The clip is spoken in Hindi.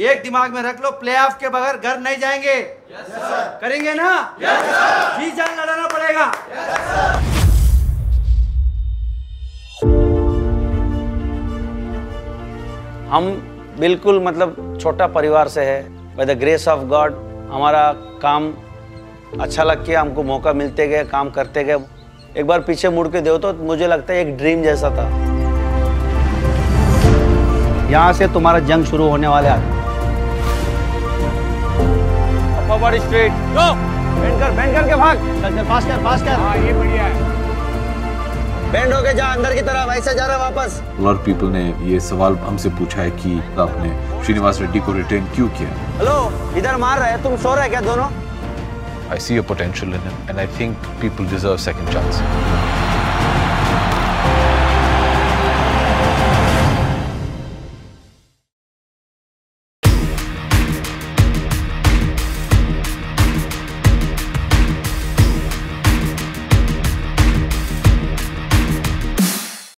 एक दिमाग में रख लो, प्लेऑफ के बगैर घर नहीं जाएंगे। yes, sir. करेंगे ना? yes, sir. जी जान लड़ाना पड़ेगा। yes, sir. हम बिल्कुल मतलब छोटा परिवार से है। By the grace of God हमारा काम अच्छा लग के हमको मौका मिलते गए, काम करते गए। एक बार पीछे मुड़ के देखो तो मुझे लगता है एक ड्रीम जैसा था। यहाँ से तुम्हारा जंग शुरू होने वाले है। फॉरवर्ड स्ट्रेट गो, बेंड करके भाग, चल पास कर। हाँ ये बढ़िया है। बेंड होके जा, अंदर की तरफ ऐसे जा रहा वापस। लॉट ऑफ पीपल ने ये सवाल हमसे पूछा है कि आपने श्रीनिवास रेड्डी को रिटेन क्यों किया। हेलो, इधर मार रहे हैं, तुम सो रहे क्या दोनों? I see your potential in him, and I think people deserve second chances.